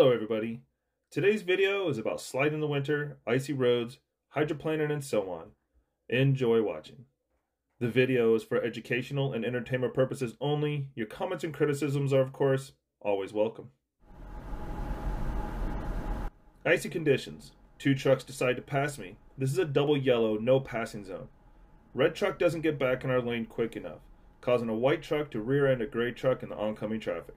Hello everybody, today's video is about sliding in the winter, icy roads, hydroplaning and so on. Enjoy watching. The video is for educational and entertainment purposes only. Your comments and criticisms are of course always welcome. Icy conditions. Two trucks decide to pass me. This is a double yellow, no passing zone. Red truck doesn't get back in our lane quick enough, causing a white truck to rear end a gray truck in the oncoming traffic.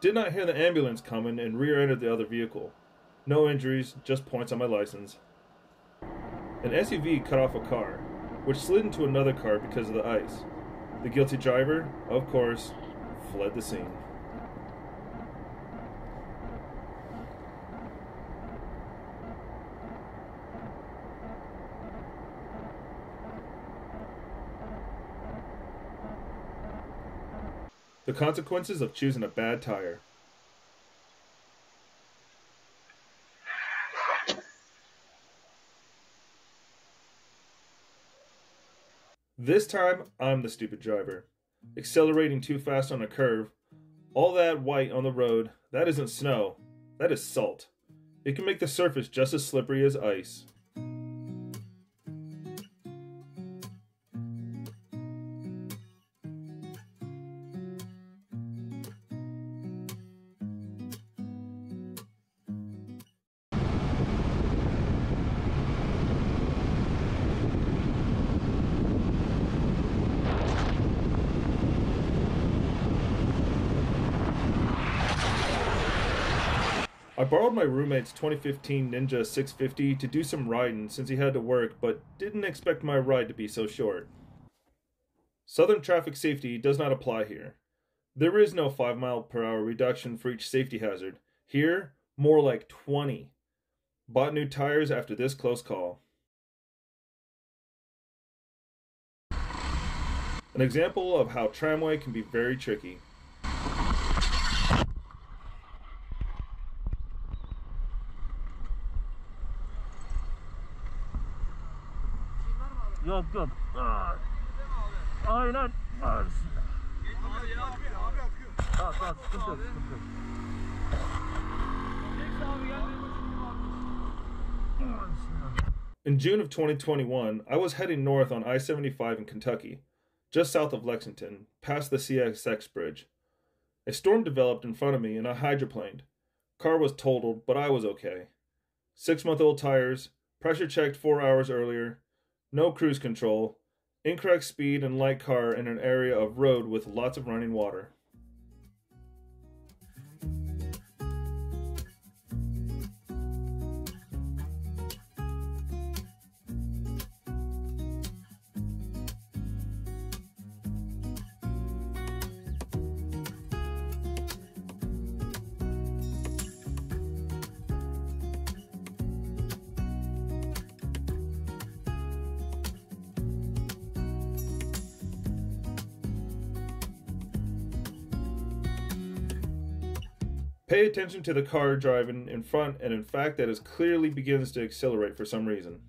Did not hear the ambulance coming and rear-ended the other vehicle. No injuries, just points on my license. An SUV cut off a car, which slid into another car because of the ice. The guilty driver, of course, fled the scene. The consequences of choosing a bad tire. This time, I'm the stupid driver. Accelerating too fast on a curve. All that white on the road, that isn't snow, that is salt. It can make the surface just as slippery as ice. I borrowed my roommate's 2015 Ninja 650 to do some riding since he had to work, but didn't expect my ride to be so short. Southern traffic safety does not apply here. There is no 5 mph reduction for each safety hazard. Here, more like 20. Bought new tires after this close call. An example of how tramway can be very tricky. Good, good. Aynen. In June of 2021, I was heading north on I-75 in Kentucky, just south of Lexington, past the CSX bridge. A storm developed in front of me and I hydroplaned. Car was totaled, but I was okay. 6-month-old tires, pressure checked 4 hours earlier, no cruise control, incorrect speed and light car in an area of road with lots of running water. Pay attention to the car driving in front, and in fact that is clearly begins to accelerate for some reason.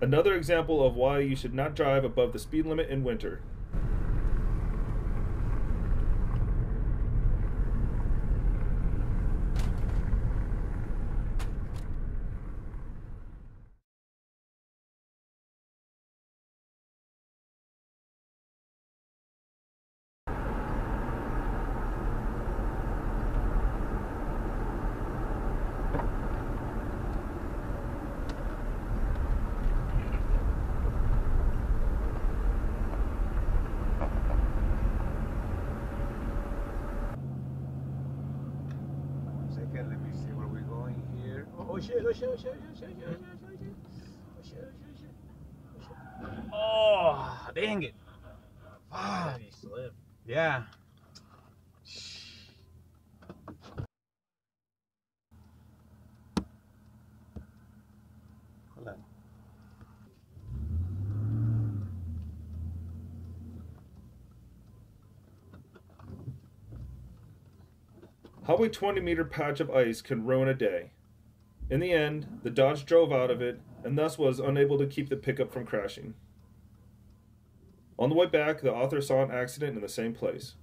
Another example of why you should not drive above the speed limit in winter. Oh, dang it. Ah, he slipped. Yeah. Hold on. How a 20-meter patch of ice can ruin a day. In the end, the Dodge drove out of it and thus was unable to keep the pickup from crashing. On the way back, the author saw an accident in the same place.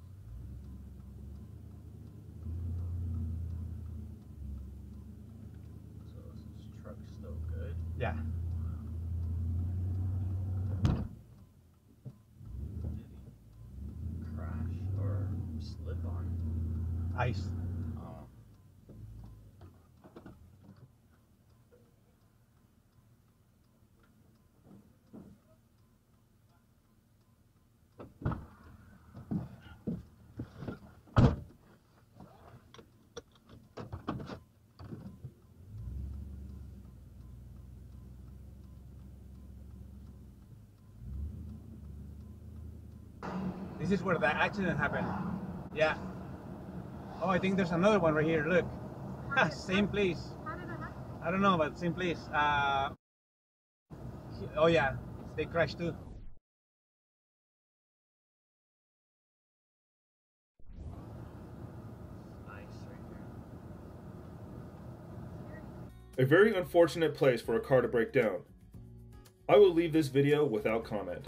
So is this truck still good? Yeah. Did he crash or slip on ice? This is where the accident happened. Yeah. Oh, I think there's another one right here. Look. Same place. How did it happen? I don't know, but same place. Oh yeah, they crashed too. Nice right there. A very unfortunate place for a car to break down. I will leave this video without comment.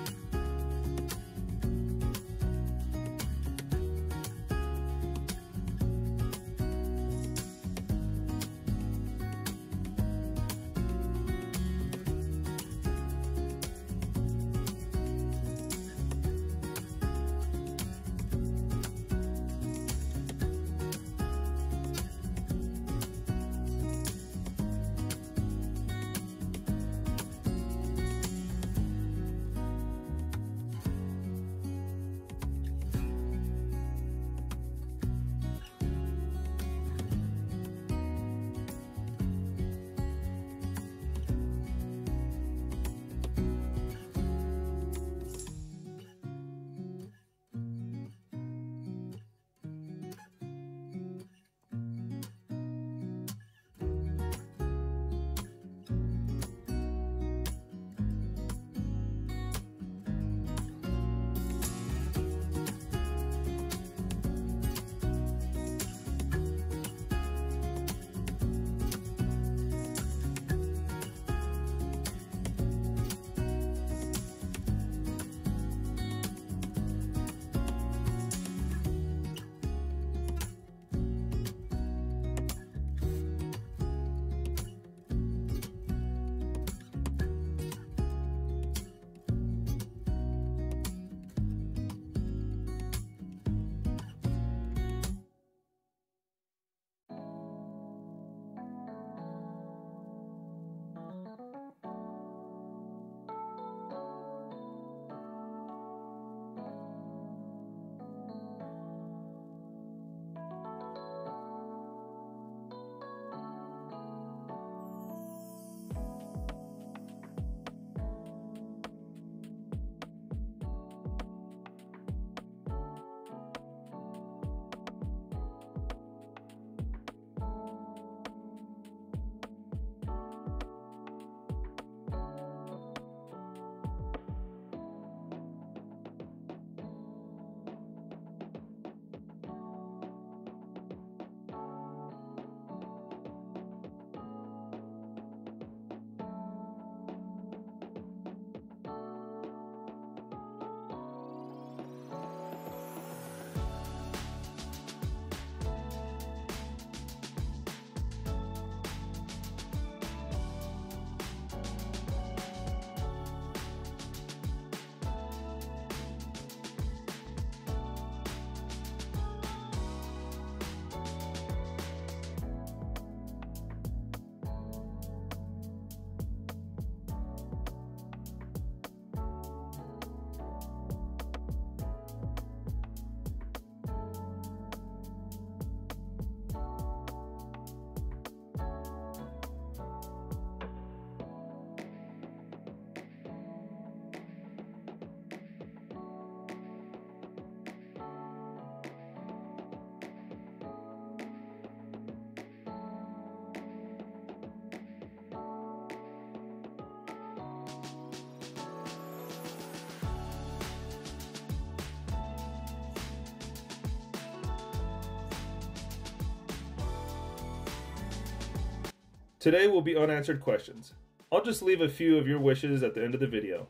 Today will be unanswered questions. I'll just leave a few of your wishes at the end of the video.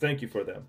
Thank you for them.